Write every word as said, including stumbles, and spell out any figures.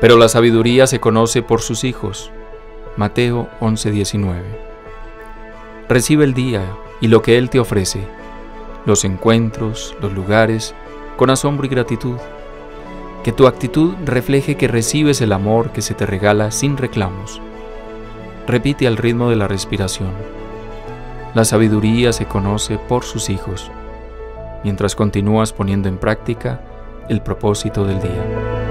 Pero la sabiduría se conoce por sus hijos. Mateo once diecinueve. Recibe el día y lo que Él te ofrece, los encuentros, los lugares, con asombro y gratitud. Que tu actitud refleje que recibes el amor que se te regala sin reclamos. Repite al ritmo de la respiración. La sabiduría se conoce por sus hijos, mientras continúas poniendo en práctica el propósito del día.